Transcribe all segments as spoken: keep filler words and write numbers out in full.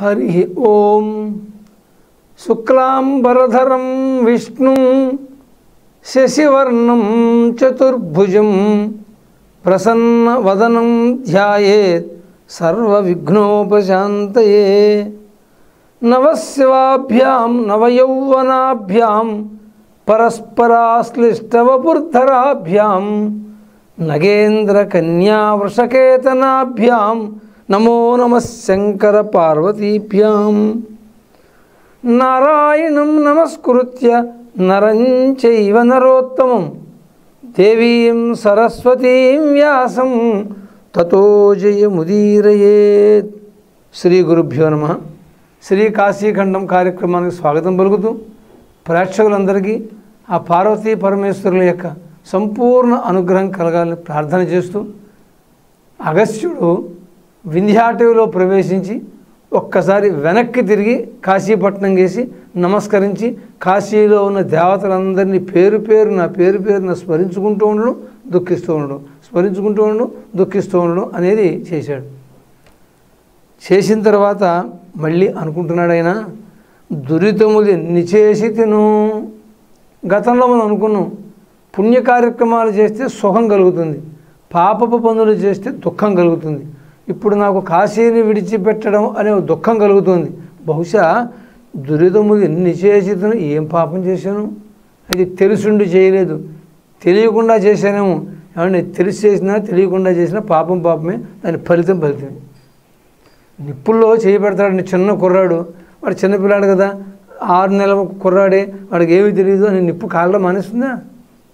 हरि ओम। शुक्लांबरधरं विष्णुं शशिवर्णं चतुर्भुजं प्रसन्नवदनं ध्यायेत् सर्वविघ्नोपशान्तये। नवशिवाभ्यां नवयौवनाभ्यां परस्पराश्लिष्टवपुर्धराभ्यां नगेन्द्रकन्यावृषकेतनाभ्यां नमो नमः शङ्करपार्वतीभ्यां। नारायणं नमस्कृत्य नरं चैव नरोत्तमं देवीं सरस्वतीं व्यासं ततो जयमुदीरयेत्। श्री गुरुभ्यो नमः। श्री काशी खंडम కార్యక్రమానికి స్వాగతం పలుకుతూ ప్రేక్షకులందరికీ ఆ పార్వతీ పరమేశ్వరుల యొక్క సంపూర్ణ అనుగ్రహం కలగాలని ప్రార్థన చేస్తూ, అగస్త్యుడు వింధ్యాటవిలో ప్రవేశించి ఒక్కసారి వెనక్కి తిరిగి కాశీపట్నం చేసి నమస్కరించి కాశీలో ఉన్న దేవతలందరినీ పేరు పేరున పేరు పేరున స్మరించుకుంటూ ఉండడం దుఃఖిస్తూ ఉండడం స్మరించుకుంటూ ఉండడం దుఃఖిస్తూ ఉండడం అనేది చేశాడు. చేసిన తర్వాత మళ్ళీ అనుకుంటున్నాడు ఆయన, దురితములు ఎన్ని చేసి తిను. గతంలో మనం అనుకున్నాం పుణ్య కార్యక్రమాలు చేస్తే సుఖం కలుగుతుంది, పాపపు పనులు చేస్తే దుఃఖం కలుగుతుంది. ఇప్పుడు నాకు కాశీని విడిచిపెట్టడం అనే దుఃఖం కలుగుతుంది. బహుశా దురితములు ఎన్ని చేసి తిను, ఏం పాపం చేశాను, అది తెలుసుండి చేయలేదు, తెలియకుండా చేశానేమో. ఏమంటే తెలిసి చేసినా తెలియకుండా చేసినా పాపం పాపమే, దాని ఫలితం ఫలితమే. నిప్పుల్లో చేయి పెడతాడు చిన్న కుర్రాడు, వాడు చిన్నపిల్లాడు కదా, ఆరు నెలల కుర్రాడే, వాడికి ఏమీ తెలియదు అని నిప్పు కాలడం మానేస్తుందా?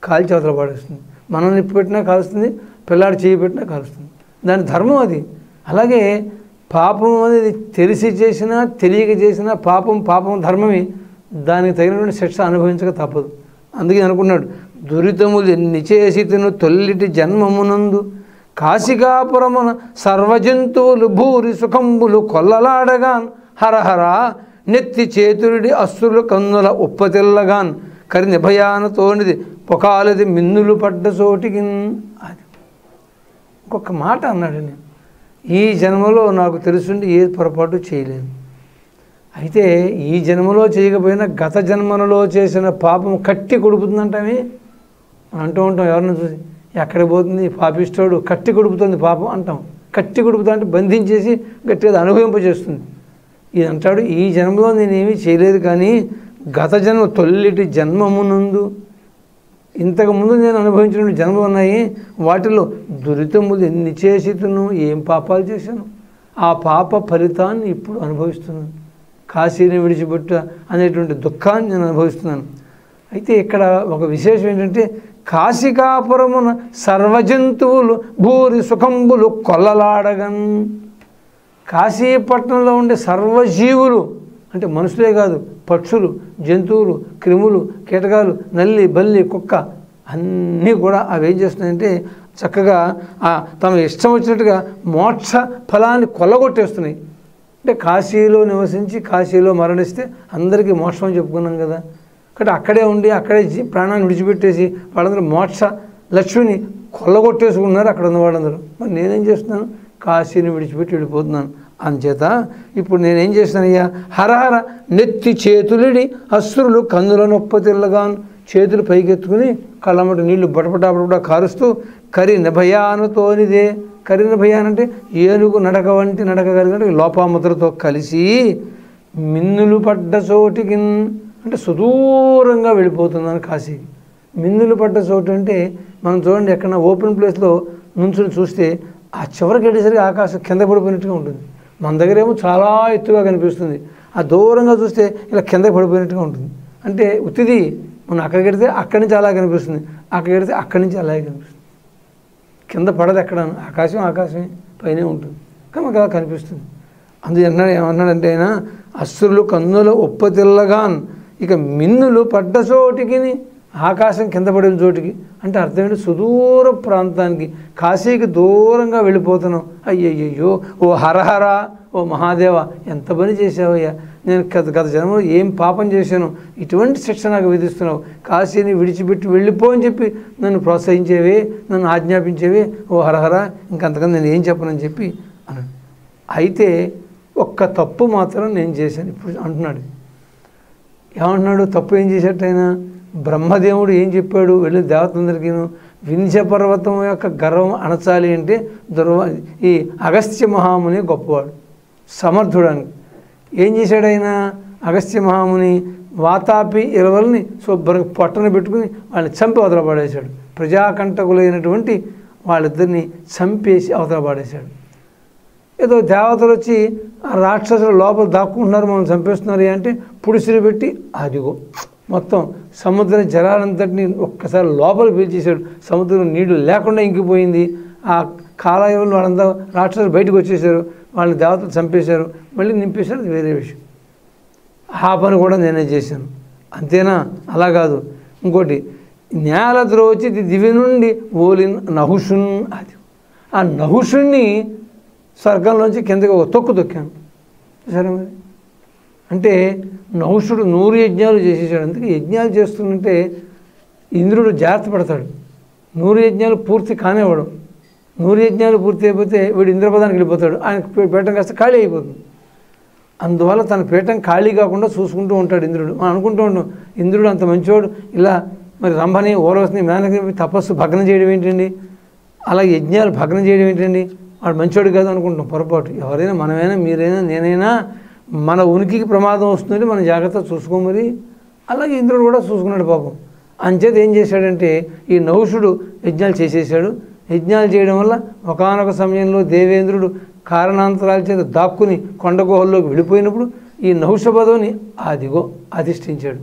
కాల్చి అవతల పాడేస్తుంది. మనం నిప్పు పెట్టినా కాలుస్తుంది, పిల్లాడు చేయి పెట్టినా కాలుస్తుంది. దాని ధర్మం అది. అలాగే పాపం అనేది తెలిసి చేసినా తెలియక చేసినా పాపం పాపం ధర్మమే, దానికి తగినటువంటి శిక్ష అనుభవించక తప్పదు. అందుకే అనుకున్నాడు, దురితములు ఎన్ని చేసి తిను తొల్లిటి జన్మమునందు కాశికాపురమున సర్వజంతువులు భూరి సుఖంబులు కొల్లలాడగాన్ హరహరా నెత్తి చేతురుడి అస్సులు కన్నుల ఉప్పతిల్లగాన్ కరి నిభయానతోనిది పొకాలది మిన్నులు పడ్డ చోటికి. అది ఇంకొక మాట అన్నాడు, నేను ఈ జన్మలో నాకు తెలుసుండి ఏ పొరపాటు చేయలేదు. అయితే ఈ జన్మలో చేయకపోయినా గత జన్మలలో చేసిన పాపం కట్టి కొడుకుతుందంటామే అంటూ ఉంటాం. ఎవరిని చూసి ఎక్కడ పోతుంది పాపిస్తాడు, కట్టి కొడుకుతుంది పాపం అంటాం. కట్టి కొడుకుతా అంటే బంధించేసి గట్టిగా అనుభవింపజేస్తుంది. ఇది అంటాడు, ఈ జన్మలో నేనేమీ చేయలేదు కానీ గత జన్మ తొల్లిటి జన్మమునందు ఇంతకుముందు నేను అనుభవించిన జన్మలు ఉన్నాయి, వాటిలో దురితములు ఎన్ని చేసి తిను, ఏం పాపాలు చేశాను, ఆ పాప ఫలితాన్ని ఇప్పుడు అనుభవిస్తున్నాను. కాశీని విడిచిపెట్ట అనేటువంటి దుఃఖాన్ని నేను అనుభవిస్తున్నాను. అయితే ఇక్కడ ఒక విశేషం ఏంటంటే, కాశికాపురమున సర్వజంతువులు భూరి సుఖంబులు కొల్లలాడగన్. కాశీపట్నంలో ఉండే సర్వజీవులు అంటే మనుషులే కాదు, పక్షులు, జంతువులు, క్రిములు, కీటకాలు, నల్లి బల్లి కుక్క అన్నీ కూడా అవి ఏం చేస్తున్నాయంటే చక్కగా తమ ఇష్టం వచ్చినట్టుగా మోక్ష ఫలాన్ని కొల్లగొట్టేస్తున్నాయి. అంటే కాశీలో నివసించి కాశీలో మరణిస్తే అందరికీ మోక్షం అని చెప్పుకున్నాం కదా, కాబట్టి అక్కడే ఉండి అక్కడే ప్రాణాన్ని విడిచిపెట్టేసి వాళ్ళందరూ మోక్ష లక్ష్మిని కొల్లగొట్టేసుకున్నారు అక్కడ ఉన్న వాళ్ళందరూ. మరి నేనేం చేస్తున్నాను, కాశీని విడిచిపెట్టి వెళ్ళిపోతున్నాను. అంచేత ఇప్పుడు నేనేం చేస్తున్నానయ్యా, హరహర నెత్తి చేతులిడి అస్త్రులు కన్నుల నొప్పతిల్లగాను, చేతులు పైకెత్తుకుని కళ్ళమట నీళ్లు బటపటా బటపటా కారుస్తూ కరి నిభయానుతోనిదే, కరి నిభయానంటే ఏనుగు నడక వంటి నడక కలిగిన లోపాముద్రతో కలిసి మిన్నులు పడ్డ చోటికి అంటే సుదూరంగా వెళ్ళిపోతున్నాను కాశీకి. మిన్నులు పడ్డ చోటు అంటే మనం చూడండి, ఎక్కడన్నా ఓపెన్ ప్లేస్లో నుంచుని చూస్తే ఆ చివరికి వెళ్ళేసరికి ఆకాశం కింద పడిపోయినట్టుగా ఉంటుంది. మన దగ్గరేమో చాలా ఎత్తుగా కనిపిస్తుంది, ఆ దూరంగా చూస్తే ఇలా కింద పడిపోయినట్టుగా ఉంటుంది. అంటే ఉత్తిది మనం అక్కడికి వెడితే అక్కడి నుంచి అలా కనిపిస్తుంది, అక్కడికి వెడితే అక్కడి నుంచి అలాగే కనిపిస్తుంది. కింద పడదు ఎక్కడ, ఆకాశం ఆకాశమే, పైనే ఉంటుంది కానీ మనకు అలా కనిపిస్తుంది. అందుకన్నాడు, ఏమన్నాడంటే ఆయన అస్సులు కన్నుల ఉప్పతిల్లగాన్, ఇక మిన్నులు పడ్డ చోటికి, ఆకాశం కింద పడిన చోటికి అంటే అర్థం ఏంటి, సుదూర ప్రాంతానికి కాశీకి దూరంగా వెళ్ళిపోతున్నాం. అయ్యయ్యో ఓ హరహరా, ఓ మహాదేవ, ఎంత పని చేసావయ్యా, నేను గత గత జన్మలో ఏం పాపం చేశాను, ఇటువంటి శిక్ష నాకు విధిస్తున్నావు, కాశీని విడిచిపెట్టి వెళ్ళిపో అని చెప్పి నన్ను ప్రోత్సహించేవి, నన్ను ఆజ్ఞాపించేవి, ఓ హరహరా, ఇంకంతకన్నా నేను ఏం చెప్పనని చెప్పి అన్నాడు. అయితే ఒక్క తప్పు మాత్రం నేను చేశాను ఇప్పుడు అంటున్నాడు. ఏమంటున్నాడు? తప్పు ఏం చేశాడైనా? బ్రహ్మదేవుడు ఏం చెప్పాడు? వెళ్ళి దేవతలందరికీను వింధ్య పర్వతం యొక్క గర్వం అణచాలి అంటే దుర్వ ఈ అగస్త్య మహాముని గొప్పవాడు సమర్థుడానికి ఏం చేశాడైనా? అగస్త్య మహాముని వాతాపి ఇరవల్ని శుభ్రంగా పొట్టన పెట్టుకుని వాళ్ళని చంపి అవతల పాడేశాడు. ప్రజాకంటకులైనటువంటి వాళ్ళిద్దరిని చంపేసి అవతల పాడేశాడు. ఏదో దేవతలు వచ్చి ఆ రాక్షసులు లోపల దాక్కుంటున్నారు మనం చంపేస్తున్నారు అంటే పుడిసిలు పెట్టి అదిగో మొత్తం సముద్ర జలాలంతటిని ఒక్కసారి లోపల పీల్చేశాడు. సముద్రం నీళ్లు లేకుండా ఇంకిపోయింది. ఆ కాలయంలో వాళ్ళంతా రాక్షసులు బయటకు వచ్చేసారు. వాళ్ళని దేవతలు చంపేశారు, మళ్ళీ నింపేశారు. అది వేరే విషయం. ఆ పని కూడా నేనే చేశాను అంతేనా? అలా కాదు. ఇంకోటి, నేల ద్రోచి దివి నుండి ఓలిన్ నహుషున్, అది ఆ నహుషుణ్ణి స్వర్గంలోంచి కిందకి ఒక తొక్కు తొక్కాను. సరే మరి అంటే నహుషుడు నూరు యజ్ఞాలు చేసేసాడు. అందుకే యజ్ఞాలు చేస్తుంటే ఇంద్రుడు జాగ్రత్త పడతాడు. నూరు యజ్ఞాలు పూర్తి కానివ్వడం. నూరు యజ్ఞాలు పూర్తి అయిపోతే వీడు ఇంద్రపదానికి వెళ్ళిపోతాడు. ఆయన పీఠం కాస్త ఖాళీ అయిపోతుంది. అందువల్ల తన పీఠం ఖాళీ కాకుండా చూసుకుంటూ ఉంటాడు ఇంద్రుడు. మనం అనుకుంటూ ఉంటాం ఇంద్రుడు అంత మంచివాడు, ఇలా మరి రంభని ఓరవస్ని మేనకని తపస్సు భగ్నం చేయడం ఏంటండి, అలాగే యజ్ఞాలు భగ్నం చేయడం ఏంటండి, వాడు మంచివాడు కాదు అనుకుంటాం పొరపాటు. ఎవరైనా మనమైనా మీరైనా నేనైనా మన ఉనికికి ప్రమాదం వస్తుందంటే మనం జాగ్రత్త చూసుకోమని అలాగే ఇంద్రుడు కూడా చూసుకున్నాడు పాపం. అంచేత ఏం చేశాడంటే ఈ నహుషుడు యజ్ఞాలు చేసేసాడు. యజ్ఞాలు చేయడం వల్ల ఒకానొక సమయంలో దేవేంద్రుడు కారణాంతరాల చేత దాక్కుని కొండగుహల్లోకి వెళ్ళిపోయినప్పుడు ఈ నహుష పదవిని అదిగో అధిష్ఠించాడు,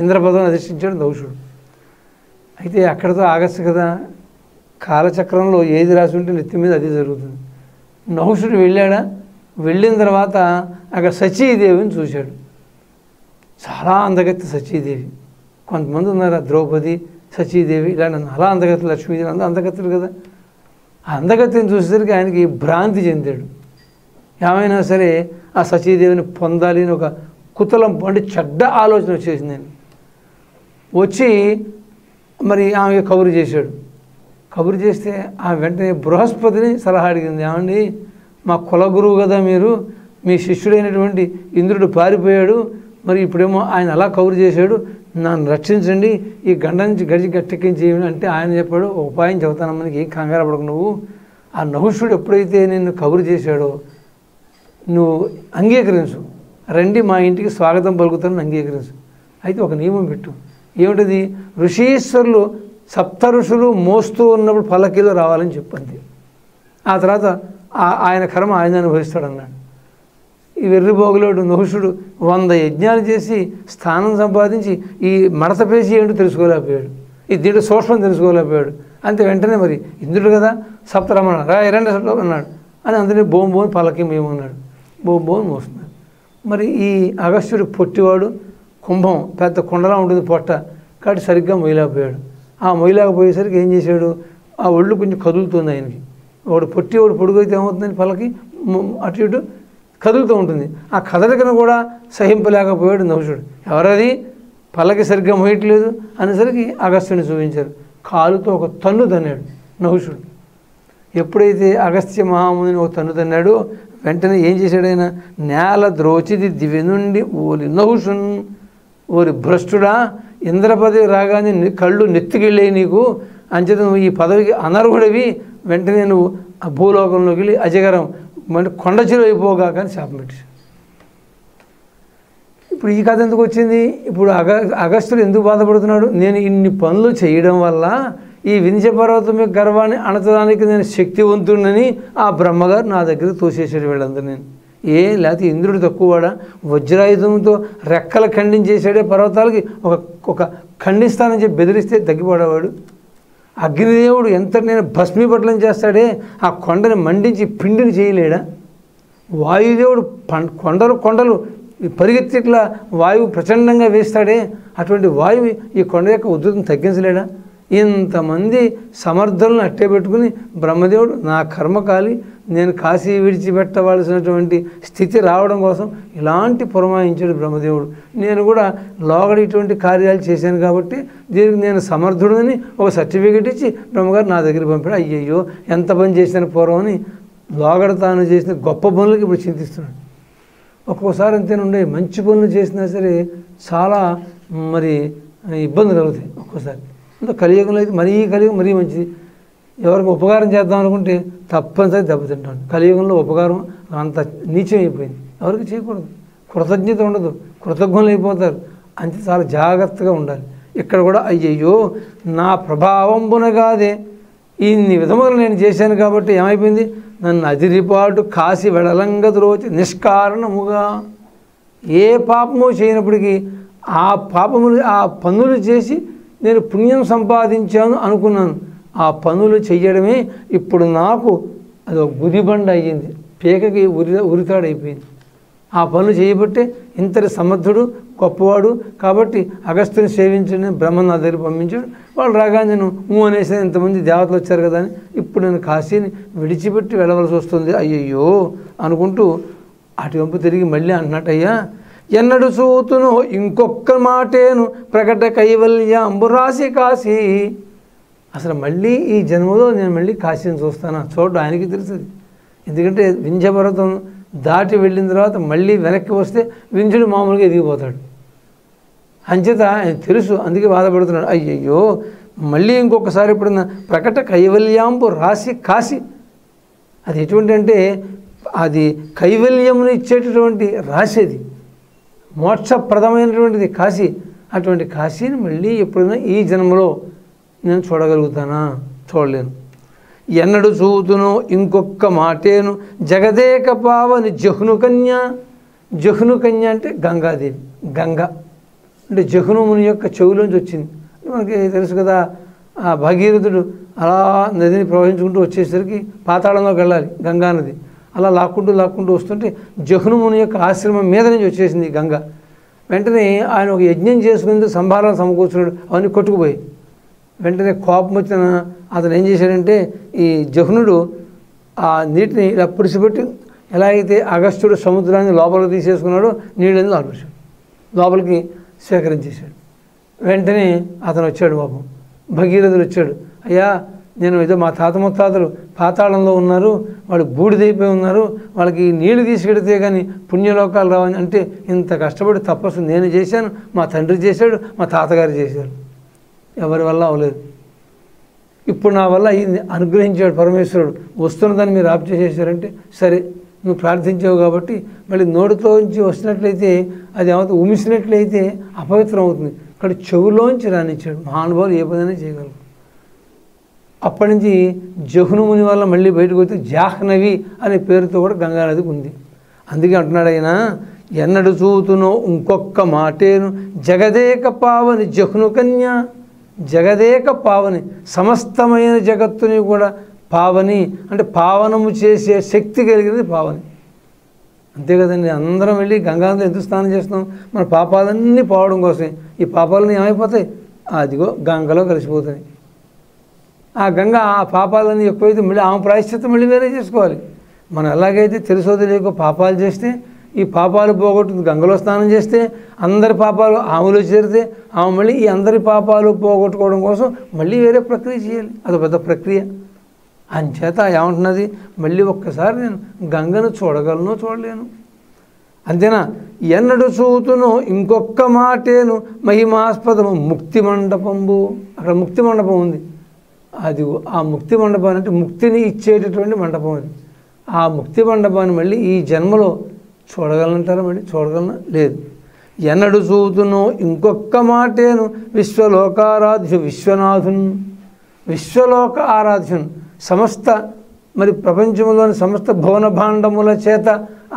ఇంద్రపదవిని అధిష్ఠించాడు నహుషుడు. అయితే అక్కడితో ఆగస్టు కదా, కాలచక్రంలో ఏది రాసి ఉంటే నెత్తి మీద అది జరుగుతుంది. నహుషుడు వెళ్ళాడా? వెళ్ళిన తర్వాత అక్కడ సచీదేవిని చూశాడు. చాలా అందగత్తి సచీదేవి. కొంతమంది ఉన్నారు ద్రౌపది, సచీదేవి ఇలాంటి అలా అందగత్తులు, లక్ష్మీదేవి అందరూ అందగత్తులు కదా. ఆ అందగత్తిని చూసేసరికి ఆయనకి భ్రాంతి చెందాడు. ఏమైనా సరే ఆ సచీదేవిని పొందాలి అని ఒక కుతలం అంటే చెడ్డ ఆలోచన వచ్చేసింది. నేను వచ్చి మరి ఆమె కబురు చేశాడు. కబురు చేస్తే ఆ వెంటనే బృహస్పతిని సలహా అడిగింది. ఏమండి, మా కులగురువు కదా మీరు, మీ శిష్యుడైనటువంటి ఇంద్రుడు పారిపోయాడు, మరి ఇప్పుడేమో ఆయన అలా కబురు చేశాడు, నన్ను రక్షించండి, ఈ గండ నుంచి గడిచి గట్టెక్కించేయండి అంటే ఆయన చెప్పాడు, ఉపాయం చెబుతానమ్మా, నీకు ఏం కంగారు పడకు నువ్వు. ఆ నహుషుడు ఎప్పుడైతే నిన్ను కబురు చేశాడో నువ్వు అంగీకరించు, రండి మా ఇంటికి స్వాగతం పలుకుతానని అంగీకరించు. అయితే ఒక నియమం పెట్టు. ఏమిటది? ఋషీశ్వరులు సప్త ఋషులు మోస్తూ ఉన్నప్పుడు పల్లకీలో రావాలని చెప్పింది. ఆ తర్వాత ఆయన కర్మ ఆయన అనుభవిస్తాడన్నాడు. ఈ వెర్రిబోగులోడు నహుషుడు వంద యజ్ఞాలు చేసి స్థానం సంపాదించి ఈ మడత పేసి ఏంటో తెలుసుకోలేకపోయాడు, ఈ దీంట్లో సూక్ష్మం తెలుసుకోలేకపోయాడు. అంతే వెంటనే మరి ఇంద్రుడు కదా సప్తరమణ రా ఎరండ అన్నాడు అని అందరినీ బోం బోన్ పలకి మేమన్నాడు. బోం బోన్ మోస్తున్నాడు. మరి ఈ అగస్త్యుడు పొట్టివాడు, కుంభం పెద్ద కుండలా ఉంటుంది పొట్ట, కాబట్టి సరిగ్గా మొయ్యలేకపోయాడు. ఆ మొయ్యలేకపోయేసరికి ఏం చేశాడు, ఆ ఒళ్ళు కొంచెం కదులుతుంది ఆయనకి. వాడు పొట్టి వాడు పొడుగైతే ఏమవుతుందని పలకి అటు ఇటు కదులుతూ ఉంటుంది. ఆ కదలికను కూడా సహింపలేకపోయాడు నహుషుడు. ఎవరది పల్లకి సరిగ్గా మోయట్లేదు అనేసరికి అగస్త్యుని చూపించారు. కాలుతో ఒక తన్ను తన్నాడు నహుషుడు. ఎప్పుడైతే అగస్త్య మహాముని ఒక తన్ను తన్నాడో వెంటనే ఏం చేశాడైనా, నేల ద్రోచిది దివి నుండి ఓలి నహుషున్, ఓరి భ్రష్టుడా, ఇంద్రపదవి రాగానే కళ్ళు నెత్తికెళ్ళే నీకు, అంచేత నువ్వు ఈ పదవికి అనర్హుడివి, వెంటనే నువ్వు ఆ భూలోకంలోకి వెళ్ళి అజగరం అంటే కొండచిలు అయిపోగా కానీ శాపం పెట్టాడు. ఇప్పుడు ఈ కథ ఎందుకు వచ్చింది? ఇప్పుడు అగ అగస్త్యుడు ఎందుకు బాధపడుతున్నాడు? నేను ఇన్ని పనులు చేయడం వల్ల ఈ వింధ్య పర్వతం యొక్క గర్వాన్ని అణచడానికి నేను శక్తివంతుడినని ఆ బ్రహ్మగారు నా దగ్గర తోసేసాడు వీళ్ళందరూ. నేను ఏ లేకపోతే ఇంద్రుడు తక్కువవాడా? వజ్రాయుధంతో రెక్కల ఖండించేసాడే పర్వతాలకి, ఒక ఒక ఖండిస్తానని చెప్పి బెదిరిస్తే తగ్గిపోడేవాడు. అగ్నిదేవుడు ఎంత నేను భస్మీపట్లం చేస్తాడే, ఆ కొండను మండించి పిండిని చేయలేడా? వాయుదేవుడు కొండలు కొండలు పరిగెత్తిట్లా వాయువు ప్రచండంగా వేస్తాడే, అటువంటి వాయువు ఈ కొండ యొక్క ఉధృతం తగ్గించలేడా? ఇంతమంది సమర్థులను అట్టే పెట్టుకుని బ్రహ్మదేవుడు నా కర్మకాలి, నేను కాశీ విడిచిపెట్టవలసినటువంటి స్థితి రావడం కోసం ఇలాంటి పురమాయించాడు బ్రహ్మదేవుడు. నేను కూడా లోగడ ఇటువంటి కార్యాలు చేశాను కాబట్టి దీనికి నేను సమర్థుడని ఒక సర్టిఫికెట్ ఇచ్చి బ్రహ్మగారు నా దగ్గర పంపాడు. అయ్యయ్యో ఎంత పని చేశాను పూర్వం అని లోగడ తాను చేసిన గొప్ప పనులకు ఇప్పుడు చింతిస్తున్నాడు. ఒక్కోసారి అంతేనండి మంచి పనులు చేసినా సరే చాలా మరి ఇబ్బందులు అవుతాయి ఒక్కోసారి. అంటే కలియుగంలో అయితే మరీ కలియుగం మరీ మంచిది, ఎవరికి ఉపకారం చేద్దాం అనుకుంటే తప్పనిసరి దెబ్బతింటాం. కలియుగంలో ఉపకారం అంత నీచం అయిపోయింది, ఎవరికి చేయకూడదు, కృతజ్ఞత ఉండదు, కృతజ్ఞులు అయిపోతారు. అంతే చాలా జాగ్రత్తగా ఉండాలి. ఇక్కడ కూడా అయ్యయ్యో నా ప్రభావంబున కాదే ఇన్ని విధములు నేను చేశాను కాబట్టి ఏమైపోయింది, నన్ను అదిరిపాటు కాసి వెడలంగ ద్రోచి నిష్కారణముగా ఏ పాపము చేయనప్పటికీ ఆ పాపములు ఆ పనులు చేసి నేను పుణ్యం సంపాదించాను అనుకున్నాను. ఆ పనులు చేయడమే ఇప్పుడు నాకు అదొక గుదిబండ అయ్యింది, పీకకి ఉరి ఉరితాడైపోయింది. ఆ పనులు చేయబట్టే ఇంతటి సమర్థుడు గొప్పవాడు కాబట్టి అగస్త్యుని సేవించండి బ్రహ్మ నా దగ్గర పంపించాడు. వాళ్ళు రాగానే నేను ఊ అనేసాను, ఇంతమంది దేవతలు వచ్చారు కదా అని ఇప్పుడు నేను కాశీని విడిచిపెట్టి వెళ్ళవలసి వస్తుంది అయ్యయ్యో అనుకుంటూ అటువైపు తిరిగి మళ్ళీ అంటున్నట్టయ్యా ఎన్నడు సూతును ఇంకొక మాటేను ప్రకట కైవల్య అంబురాసి కాశీ. అసలు మళ్ళీ ఈ జన్మలో నేను మళ్ళీ కాశీని చూస్తానా చూడడం ఆయనకి తెలుస్తుంది. ఎందుకంటే వింధ్యపర్వతం దాటి వెళ్ళిన తర్వాత మళ్ళీ వెనక్కి వస్తే వింధ్యుడు మామూలుగా ఎదిగిపోతాడు, అంచేత ఆయన తెలుసు, అందుకే బాధపడుతున్నాడు. అయ్యయ్యో మళ్ళీ ఇంకొకసారి ఎప్పుడన్నా ప్రకట కైవల్యాంబు రాసి కాశీ, అది ఎటువంటి అంటే అది కైవల్యమును ఇచ్చేటటువంటి రాశి, అది మోక్షప్రదమైనటువంటిది కాశీ. అటువంటి కాశీని మళ్ళీ ఎప్పుడైనా ఈ జన్మలో నేను చూడగలుగుతానా, చూడలేను. ఎన్నడు చూతును ఇంకొక మాటేను జగదేక పావని జహ్ను కన్య. జహ్ను కన్య అంటే గంగాదేవి, గంగా అంటే జహ్ను ముని యొక్క చెవులోంచి వచ్చింది. మనకి తెలుసు కదా ఆ భగీరథుడు అలా నదిని ప్రవహించుకుంటూ వచ్చేసరికి పాతాళంలోకి వెళ్ళాలి, గంగా నది అలా లాక్కుంటూ లాక్కుంటూ వస్తుంటే జహ్ను ముని యొక్క ఆశ్రమం మీద నుంచి వచ్చేసింది గంగ. వెంటనే ఆయన ఒక యజ్ఞం చేసుకునేందుకు సంభారాలు సమకూర్చున్నాడు, అవన్నీ కొట్టుకుపోయి వెంటనే కోపం వచ్చిన అతను ఏం చేశాడంటే ఈ జహ్నుడు ఆ నీటిని ఇలా పుడిసిపెట్టి ఎలా అయితే అగస్త్యుడు సముద్రాన్ని లోపలికి తీసేసుకున్నాడో నీళ్ళని లాపేశాడు, లోపలికి సేకరించేశాడు. వెంటనే అతను వచ్చాడు, పాపం భగీరథుడు వచ్చాడు, అయ్యా నేను ఏదో మా తాత ముత్తాతలు పాతాళంలో ఉన్నారు, వాళ్ళు బూడిదైపోయి ఉన్నారు, వాళ్ళకి నీళ్లు తీసుకెడితే కానీ పుణ్యలోకాలు రావని, అంటే ఇంత కష్టపడి తపస్సు నేను చేశాను, మా తండ్రి చేశాడు, మా తాతగారు చేశారు, ఎవరి వల్ల అవలేదు, ఇప్పుడు నా వల్ల అయింది అనుగ్రహించాడు పరమేశ్వరుడు. వస్తున్న దాన్ని మీరు ఆప్ చేసేసారంటే సరే నువ్వు ప్రార్థించావు కాబట్టి, మళ్ళీ నోటితోంచి వస్తున్నట్లయితే అది ఏమైతే ఉమిసినట్లయితే అపవిత్రం అవుతుంది, ఇక్కడ చెవులోంచి రానిచ్చాడు. మహానుభావులు ఏ పదైనా చేయగలరు. అప్పటి నుంచి జహ్ను ముని వల్ల మళ్ళీ బయటకు వచ్చి జాహ్నవి అనే పేరుతో కూడా గంగానదికి ఉంది. అందుకే అంటున్నాడు ఆయన ఎన్నడు చూతునో ఇంకొక్క మాటేను జగదేక పావని జహ్ను కన్యా. జగదేక పావని సమస్తమైన జగత్తుని కూడా పావని అంటే పావనము చేసే శక్తి కలిగినది పావని, అంతే కదండి. అందరం వెళ్ళి గంగానదిలో ఎందుకు స్నానం చేస్తాం, మన పాపాలన్నీ పోవడం కోసమే. ఈ పాపాలన్నీ ఏమైపోతాయి, అదిగో గంగలో కలిసిపోతాయి. ఆ గంగ ఆ పాపాలన్నీ ఎక్కువైతే మళ్ళీ ఆమె ప్రాయశ్చిత్తం మళ్ళీ వేరే చేసుకోవాలి. మనం ఎలాగైతే తెలుసో తెలియక పాపాలు చేస్తే ఈ పాపాలు పోగొట్టుకుని గంగలో స్నానం చేస్తే అందరి పాపాలు ఆమెలో చేరితే ఆమె మళ్ళీ ఈ అందరి పాపాలు పోగొట్టుకోవడం కోసం మళ్ళీ వేరే ప్రక్రియ చేయాలి, అదొక పెద్ద ప్రక్రియ. అంచేత ఏమంటున్నది మళ్ళీ ఒక్కసారి నేను గంగను చూడగలను చూడలేను, అంతేనా. ఎన్నడు చూతును ఇంకొక మాటేను మహిమాస్పదము ముక్తి మండపంబు. అక్కడ ముక్తి మండపం ఉంది, అది ఆ ముక్తి మండపం అంటే ముక్తిని ఇచ్చేటటువంటి మండపం అది. ఆ ముక్తి మండపాన్ని మళ్ళీ ఈ జన్మలో చూడగలంటారా, మళ్ళీ చూడగలనా, లేదు. ఎన్నడు చూతును ఇంకొక మాటేను విశ్వలోకారాధ్యు విశ్వనాథున్. విశ్వలోక ఆరాధ్యున్ సమస్త మరి ప్రపంచంలోని సమస్త భువన భాండముల చేత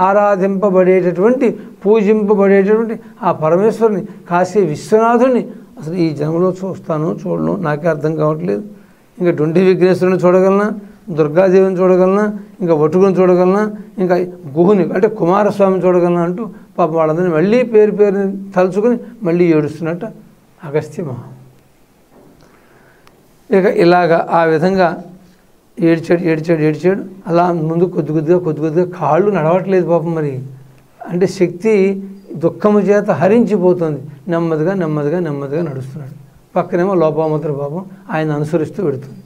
ఆరాధింపబడేటటువంటి పూజింపబడేటటువంటి ఆ పరమేశ్వరుని కాశీ విశ్వనాథుని అసలు ఈ జన్మలో చూస్తాను చూడను నాకే అర్థం కావట్లేదు. ఇంకా డొండి విఘ్నేశ్వరుని చూడగలనా, దుర్గాదేవిని చూడగలనా, ఇంకా వటుకుని చూడగలనా, ఇంకా గుహుని అంటే కుమారస్వామిని చూడగలనా అంటూ పాప వాళ్ళందరినీ మళ్ళీ పేరు పేరుని తలుచుకుని మళ్ళీ ఏడుస్తున్నట్ట అగస్త్య మహా. ఇక ఇలాగా ఆ విధంగా ఏడ్చాడు ఏడ్చాడు ఏడ్చాడు అలా ముందు కొద్ది కొద్దిగా కొద్ది కొద్దిగా కాళ్ళు నడవట్లేదు పాపం, మరి అంటే శక్తి దుఃఖము చేత హరించిపోతుంది. నెమ్మదిగా నెమ్మదిగా నెమ్మదిగా నడుస్తున్నాడు, పక్కనేమో లోపాముద్ర పాపం ఆయన అనుసరిస్తూ పెడుతుంది.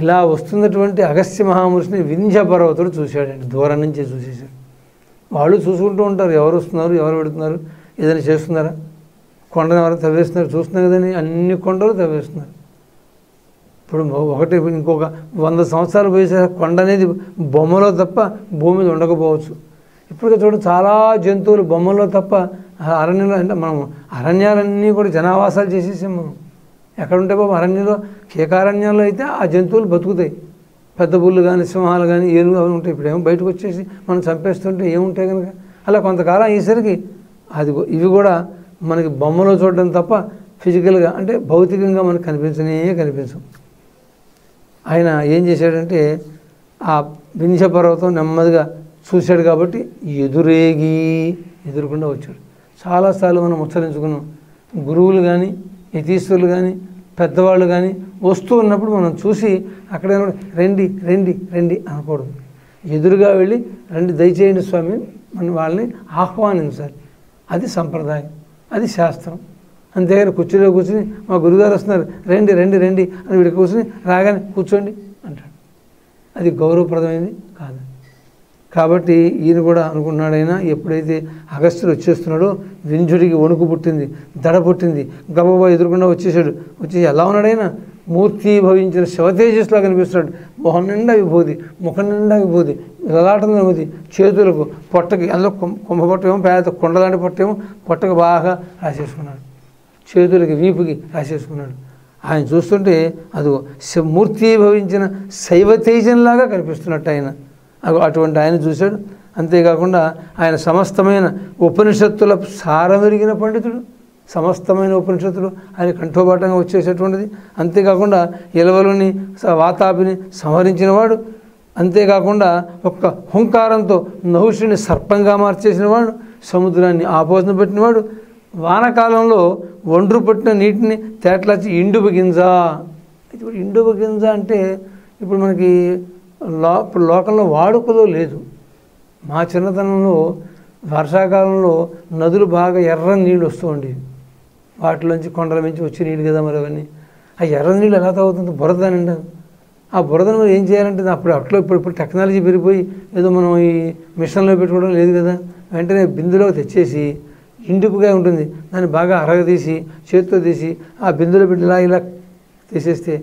ఇలా వస్తున్నటువంటి అగస్త్య మహామునిని వింధ్య పర్వతుడు చూశాడండి, దూరం నుంచే చూసేశాడు. వాళ్ళు చూసుకుంటూ ఉంటారు ఎవరు వస్తున్నారు ఎవరు వెళ్తున్నారు ఏదైనా చేస్తున్నారా కొండని ఎవరు తవ్వేస్తున్నారు చూస్తున్నారు కదండి అన్ని కొండలు తవ్వేస్తున్నారు ఇప్పుడు ఒకటి ఇంకొక వంద సంవత్సరాలు పోయేసే కొండ అనేది బొమ్మలో తప్ప భూమి మీద ఉండకపోవచ్చు ఇప్పటికే చూడండి చాలా జంతువులు బొమ్మలో తప్ప అరణ్యంలో అంటే మనం అరణ్యాలన్నీ కూడా జనావాసాలు చేసేసాం మనం ఎక్కడుంటే బాబు అరణ్యంలో కేకారణ్యంలో అయితే ఆ జంతువులు బతుకుతాయి పెద్ద బుళ్ళు కానీ సింహాలు కానీ ఏనుగులు అవి ఉంటాయి ఇప్పుడేమో బయటకు వచ్చేసి మనం చంపేస్తుంటే ఏముంటాయి కనుక అలా కొంతకాలం అయ్యేసరికి అది ఇవి కూడా మనకి బొమ్మలో చూడడం తప్ప ఫిజికల్గా అంటే భౌతికంగా మనకు కనిపించనే కనిపించవు ఆయన ఏం చేశాడంటే ఆ వింధ్య పర్వతం నెమ్మదిగా చూశాడు కాబట్టి ఎదురేగి ఎదురకుండా వచ్చాడు చాలాసార్లు మనం ఉచ్చరించుకున్నాం గురువులు కానీ యతీశ్వరులు కానీ పెద్దవాళ్ళు కానీ వస్తూ ఉన్నప్పుడు మనం చూసి అక్కడైనా రండి రండి రండి అనకూడదు ఎదురుగా వెళ్ళి రండి దయచేయండి స్వామి మనం వాళ్ళని ఆహ్వానించాలి అది సంప్రదాయం అది శాస్త్రం అంతేగాని కుర్చీలో కూర్చుని మా గురుగారు వస్తున్నారు రండి రండి రండి అని వీడికి కూర్చుని రాగానే కూర్చోండి అంటాడు అది గౌరవప్రదమైనది కాదు కాబట్టి ఈయన కూడా అనుకున్నాడైనా ఎప్పుడైతే అగస్త్యుడు వచ్చేస్తున్నాడో వింధ్యుడికి వణుకు పుట్టింది దడ పుట్టింది గబగబా ఎదురుకుండా వచ్చేసాడు వచ్చేసి ఎలా ఉన్నాడైనా మూర్తి భవించిన శివతేజస్సులా కనిపిస్తున్నాడు మొహం నిండా విభూతి ముఖం నిండా విభూతి లలాటం విభూతి చేతులకు పొట్టకి అందులో కుంభ పొట్టేమో పేద కొండలాంటి పొట్టేమో పొట్టకు బాగా రాసేసుకున్నాడు చేతులకి వీపుకి రాసేసుకున్నాడు ఆయన చూస్తుంటే అది మూర్తి భవించిన శైవతేజంలాగా కనిపిస్తున్నట్టు ఆయన అటువంటి ఆయన చూశాడు అంతేకాకుండా ఆయన సమస్తమైన ఉపనిషత్తుల సారమెరిగిన పండితుడు సమస్తమైన ఉపనిషత్తులు ఆయన కంఠోపాఠంగా వచ్చేసేటువంటిది అంతేకాకుండా ఇలవలుని వాతాపిని సంహరించినవాడు అంతేకాకుండా ఒక్క హుంకారంతో నహుషుని సర్పంగా మార్చేసినవాడు సముద్రాన్ని ఆపోసన పెట్టినవాడు వానకాలంలో ఒండ్రు పట్టిన నీటిని తేటలాచి ఇండుబ గింజ ఇప్పుడు ఇండుబ గింజ అంటే ఇప్పుడు మనకి లో ఇప్పుడు లోకంలో వాడుకలో లేదు మా చిన్నతనంలో వర్షాకాలంలో నదులు బాగా ఎర్రని నీళ్ళు వస్తూ ఉండేవి వాటిలోంచి కొండల నుంచి వచ్చే నీళ్ళు కదా మరి అవన్నీ ఆ ఎర్రని నీళ్ళు ఎలా తాగుతుంది బురదనండి ఆ బురదను మనం ఏం చేయాలంటే అప్పుడు అట్లా ఇప్పుడు ఇప్పుడు టెక్నాలజీ పెరిగిపోయి ఏదో మనం ఈ మిషన్లో పెట్టుకోవడం లేదు కదా వెంటనే బిందులో తెచ్చేసి ఇండుపుగా ఉంటుంది దాన్ని బాగా అరగదీసి చేతితో తీసి ఆ బిందులో పెట్టి ఇలా ఇలా తీసేస్తే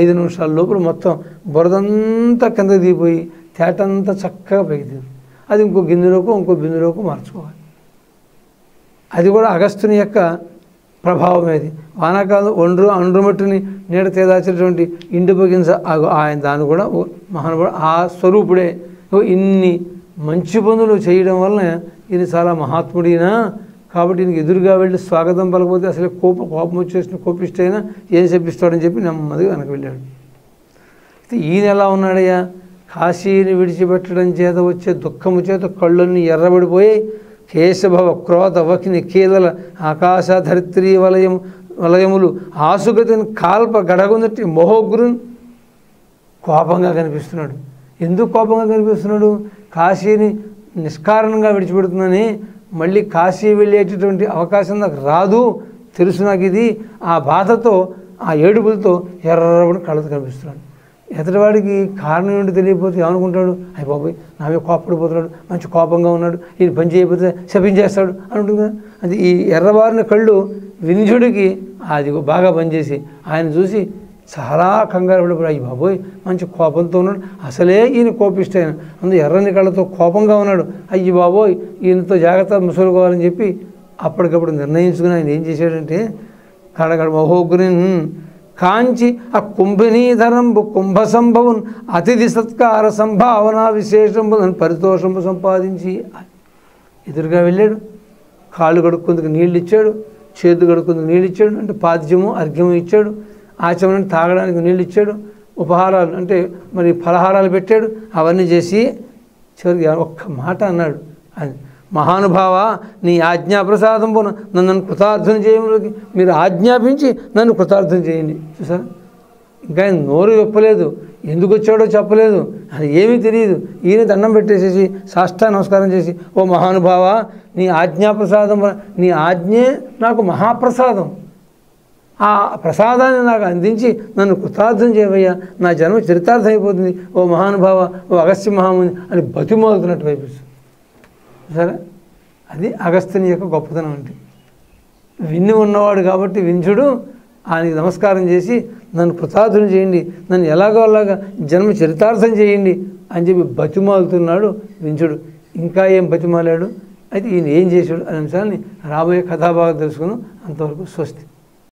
ఐదు నిమిషాల లోపల మొత్తం బురదంతా కింద దిగిపోయి తేటంతా చక్కగా పైకి అది ఇంకో గిన్నెలోకి ఇంకో బిందులోకి మార్చుకోవాలి అది కూడా అగస్త్యుని యొక్క ప్రభావం అది వానాకాలం ఒండ్రు అండ్రుమట్టుని నీడ తేదాచేటువంటి ఇండుపగించ ఆయన దాన్ని కూడా మహానుభావుడు ఆ స్వరూపుడే ఇన్ని మంచి పనులు చేయడం వలన ఈయన చాలా మహాత్ముడైనా కాబట్టి ఈయనకి ఎదురుగా వెళ్ళి స్వాగతం పలకపోతే అసలే కోప కోపం వచ్చేసిన కోపిష్టైనా ఏం చెప్పిస్తాడని చెప్పి నెమ్మదిగా వెనక వెళ్ళాడు అయితే ఈయన ఎలా ఉన్నాడయ్యా కాశీని విడిచిపెట్టడం చేత వచ్చే దుఃఖము చేత కళ్ళన్నీ ఎర్రబడిపోయి కేశభవ క్రోధ వకిని కీలల ఆకాశ ధరిత్రీ వలయం వలయములు ఆసుగతిని కాల్ప గడగొందటి మోహోగ్రుని కోపంగా కనిపిస్తున్నాడు ఎందుకు కోపంగా కనిపిస్తున్నాడు కాశీని నిష్కారణంగా విడిచిపెడుతుందని మళ్ళీ కాశీ వెళ్ళేటటువంటి అవకాశం నాకు రాదు తెలుసు నాకు ఇది ఆ బాధతో ఆ ఏడుపులతో ఎర్రబడి కళ్ళతో కనిపిస్తున్నాడు ఎతటివాడికి కారణం ఏంటి తెలియకపోతే ఏమనుకుంటాడు అయ్య బాబాయ్ నామే కోపడిపోతున్నాడు మంచి కోపంగా ఉన్నాడు ఈయన పని చేయకపోతే శపించేస్తాడు అని ఉంటుంది కదా అది ఈ ఎర్రబారిన కళ్ళు వింధ్యుడికి అది బాగా పనిచేసి ఆయన చూసి చాలా కంగారు పడిపోయాడు అయ్యి బాబోయ్ మంచి కోపంతో ఉన్నాడు అసలే ఈయన కోపిష్ట ఆయన అందులో ఎర్రని కళ్ళతో కోపంగా ఉన్నాడు అయ్యి బాబోయ్ ఈయనతో జాగ్రత్త ముసులుకోవాలని చెప్పి అప్పటికప్పుడు నిర్ణయించుకుని ఆయన ఏం చేశాడంటే కడగడ మహోగ్ని కాంచి ఆ కుంభనీధరంబు కుంభ సంభవం అతిథి సత్కార సంభావనా విశేషంబు అని పరితోషంబు సంపాదించి ఎదురుగా వెళ్ళాడు కాళ్ళు కడుక్కుందుకు నీళ్ళు ఇచ్చాడు చేతులు కడుక్కుందుకు నీళ్ళు ఇచ్చాడు అంటే పాద్యము అర్ఘ్యము ఇచ్చాడు ఆచమనం తాగడానికి నీళ్ళు ఇచ్చాడు ఉపహారాలు అంటే మరి ఫలహారాలు పెట్టాడు అవన్నీ చేసి చివరికి ఒక్క మాట అన్నాడు అని మహానుభావ నీ ఆజ్ఞాప్రసాదం పోను నన్ను కృతార్థం చేయడానికి మీరు ఆజ్ఞాపించి నన్ను కృతార్థం చేయండి చూసారా ఇంకా ఆయన నోరు చెప్పలేదు ఎందుకు వచ్చాడో చెప్పలేదు అది ఏమీ తెలియదు ఈయన దండం పెట్టేసేసి సాష్ట నమస్కారం చేసి ఓ మహానుభావ నీ ఆజ్ఞాప్రసాదం నీ ఆజ్ఞే నాకు మహాప్రసాదం ఆ ప్రసాదాన్ని నాకు అందించి నన్ను కృతార్థం చేయవయ్యా నా జన్మ చరితార్థం అయిపోతుంది ఓ మహానుభావ ఓ అగస్త్య మహాముని అని బతిమోలుతున్నట్టు వైపు సరే అది అగస్త్యుని యొక్క గొప్పతనం అంటే విని ఉన్నవాడు కాబట్టి వింజుడు ఆయనకి నమస్కారం చేసి నన్ను కృతార్థుని చేయండి నన్ను ఎలాగోలాగా జన్మ చరితార్థం చేయండి అని చెప్పి బతిమాలుతున్నాడు వింజుడు ఇంకా ఏం బతిమాలాడు అయితే ఈయన ఏం చేశాడు అనే అంశాన్ని రాబోయే కథాభాగం తెలుసుకున్నాం అంతవరకు స్వస్తి।